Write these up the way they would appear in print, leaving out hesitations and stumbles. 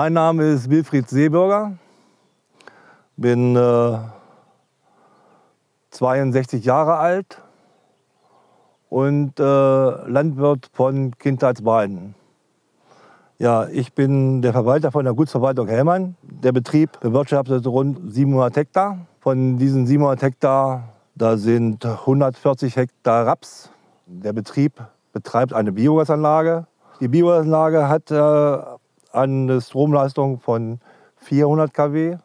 Mein Name ist Wilfried Seebürger, bin 62 Jahre alt und Landwirt von Kindheitsbeinen. Ja, ich bin der Verwalter von der Gutsverwaltung Helmern. Der Betrieb bewirtschaftet rund 700 Hektar. Von diesen 700 Hektar, da sind 140 Hektar Raps. Der Betrieb betreibt eine Biogasanlage. Die Biogasanlage hat eine Stromleistung von 400 kW.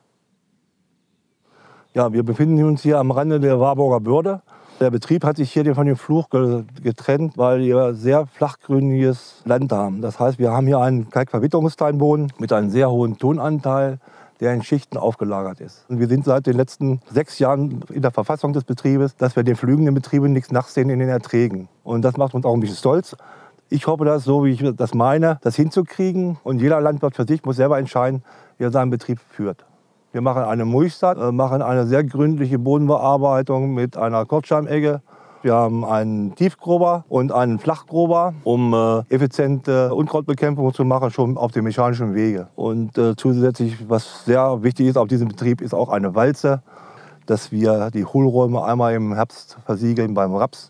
Ja, wir befinden uns hier am Rande der Warburger Börde. Der Betrieb hat sich hier von dem Fluch getrennt, weil wir sehr flachgrüniges Land haben. Das heißt, wir haben hier einen Kalkverwitterungsteinboden mit einem sehr hohen Tonanteil, der in Schichten aufgelagert ist. Und wir sind seit den letzten 6 Jahren in der Verfassung des Betriebes, dass wir den flügenden Betrieben nichts nachsehen in den Erträgen. Und das macht uns auch ein bisschen stolz. Ich hoffe, dass, so wie ich das meine, das hinzukriegen. Und jeder Landwirt für sich muss selber entscheiden, wie er seinen Betrieb führt. Wir machen eine Mulchsaat, machen eine sehr gründliche Bodenbearbeitung mit einer Kurzscheibenegge. Wir haben einen Tiefgrober und einen Flachgrober, um effiziente Unkrautbekämpfung zu machen, schon auf dem mechanischen Wege. Und zusätzlich, was sehr wichtig ist auf diesem Betrieb, ist auch eine Walze, dass wir die Hohlräume einmal im Herbst versiegeln beim Raps.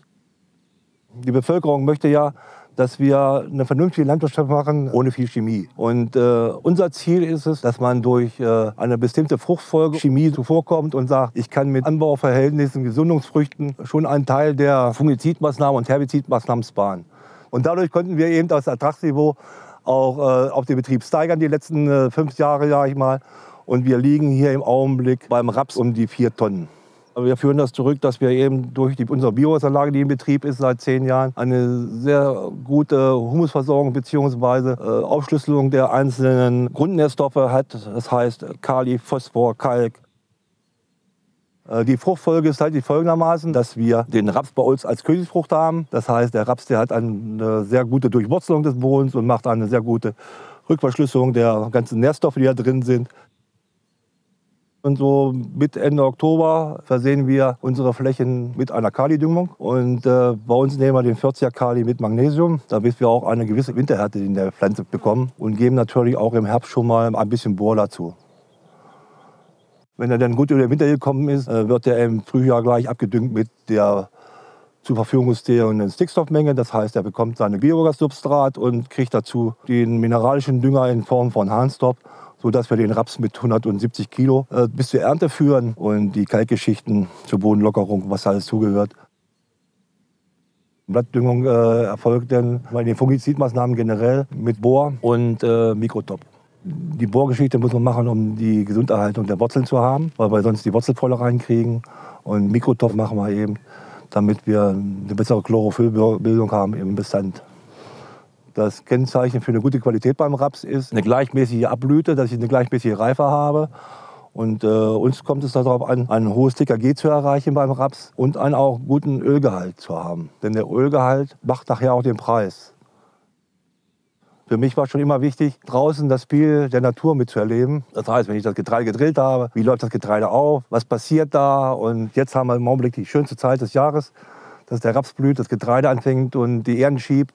Die Bevölkerung möchte ja, dass wir eine vernünftige Landwirtschaft machen, ohne viel Chemie. Und unser Ziel ist es, dass man durch eine bestimmte Fruchtfolge Chemie zuvorkommt und sagt, ich kann mit Anbauverhältnissen, Gesundungsfrüchten schon einen Teil der Fungizidmaßnahmen und Herbizidmaßnahmen sparen. Und dadurch konnten wir eben das Ertragsniveau auch auf den Betrieb steigern, die letzten 5 Jahre, sage ich mal. Und wir liegen hier im Augenblick beim Raps um die 4 Tonnen. Wir führen das zurück, dass wir eben durch unsere Biogasanlage, die in Betrieb ist seit 10 Jahren, eine sehr gute Humusversorgung bzw. Aufschlüsselung der einzelnen Grundnährstoffe hat. Das heißt Kali, Phosphor, Kalk. Die Fruchtfolge ist halt folgendermaßen, dass wir den Raps bei uns als Königsfrucht haben. Das heißt, der Raps, der hat eine sehr gute Durchwurzelung des Bodens und macht eine sehr gute Rückverschlüsselung der ganzen Nährstoffe, die da drin sind. Und so mit Ende Oktober versehen wir unsere Flächen mit einer Kalidüngung. Und bei uns nehmen wir den 40er Kali mit Magnesium, damit wir auch eine gewisse Winterhärte in der Pflanze bekommen. Und geben natürlich auch im Herbst schon mal ein bisschen Bohr dazu. Wenn er dann gut über den Winter gekommen ist, wird er im Frühjahr gleich abgedüngt mit der zur Verfügung stehenden Stickstoffmenge. Das heißt, er bekommt seine Biogassubstrat und kriegt dazu den mineralischen Dünger in Form von Harnstoff, sodass wir den Raps mit 170 Kilo bis zur Ernte führen und die Kalkschichten zur Bodenlockerung, was alles zugehört. Blattdüngung erfolgt dann bei den Fungizidmaßnahmen generell mit Bohr und Microtop. Die Bohrgeschichte muss man machen, um die Gesunderhaltung der Wurzeln zu haben, weil wir sonst die Wurzelfäule reinkriegen. Und Microtop machen wir eben, damit wir eine bessere Chlorophyllbildung haben im Bestand. Das Kennzeichen für eine gute Qualität beim Raps ist eine gleichmäßige Abblüte, dass ich eine gleichmäßige Reife habe. Und uns kommt es darauf an, ein hohes TKG zu erreichen beim Raps und einen auch guten Ölgehalt zu haben. Denn der Ölgehalt macht nachher auch den Preis. Für mich war schon immer wichtig, draußen das Spiel der Natur mitzuerleben. Das heißt, wenn ich das Getreide gedrillt habe, wie läuft das Getreide auf, was passiert da? Und jetzt haben wir im Augenblick die schönste Zeit des Jahres, dass der Raps blüht, das Getreide anfängt und die Ähren schiebt.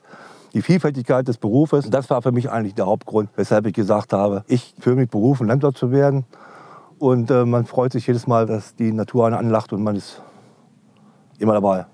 Die Vielfältigkeit des Berufes, das war für mich eigentlich der Hauptgrund, weshalb ich gesagt habe, ich fühle mich berufen, Landwirt zu werden. Und man freut sich jedes Mal, dass die Natur einen anlacht und man ist immer dabei.